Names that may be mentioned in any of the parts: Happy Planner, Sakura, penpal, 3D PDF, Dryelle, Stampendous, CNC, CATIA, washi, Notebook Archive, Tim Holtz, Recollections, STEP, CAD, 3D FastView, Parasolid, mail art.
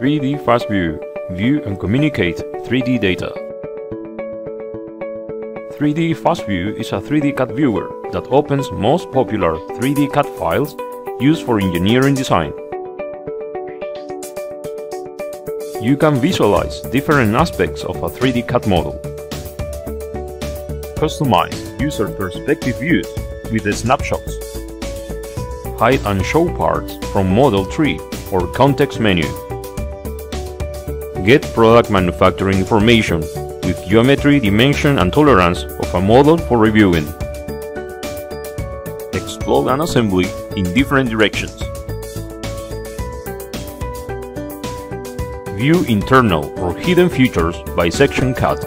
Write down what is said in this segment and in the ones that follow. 3D FastView, view and communicate 3D data. 3D FastView is a 3D CAD viewer that opens most popular 3D CAD files used for engineering design. You can visualize different aspects of a 3D CAD model. Customize user perspective views with the snapshots. Hide and show parts from Model 3 or context menu. Get product manufacturing information with geometry, dimension and tolerance of a model for reviewing. Explode an assembly in different directions. View internal or hidden features by section cut.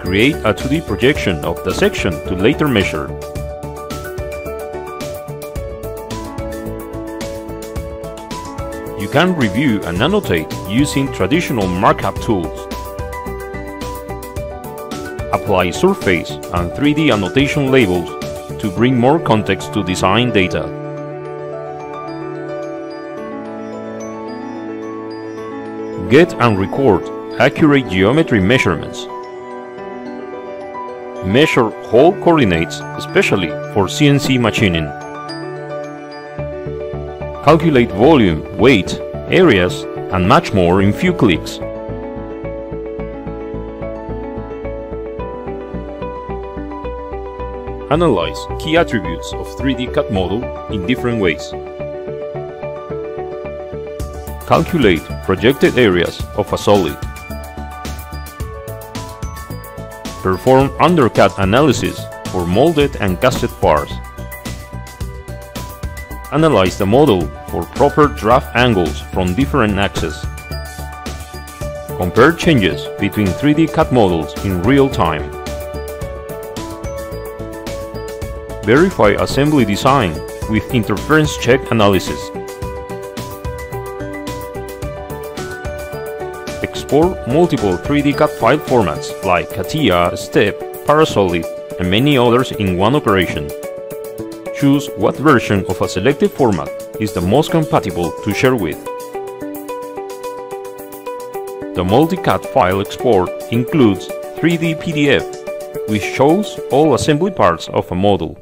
Create a 2D projection of the section to later measure. You can review and annotate using traditional markup tools. Apply surface and 3D annotation labels to bring more context to design data. Get and record accurate geometry measurements. Measure hole coordinates, especially for CNC machining. Calculate volume, weight, areas, and much more in few clicks. Analyze key attributes of 3D CAD model in different ways. Calculate projected areas of a solid. Perform undercut analysis for molded and casted parts. Analyze the model for proper draft angles from different axes. Compare changes between 3D CAD models in real time. Verify assembly design with interference check analysis. Export multiple 3D CAD file formats like CATIA, STEP, Parasolid, and many others in one operation. Choose what version of a selected format is the most compatible to share with. The multi-CAD file export includes 3D PDF, which shows all assembly parts of a model.